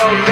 Roll.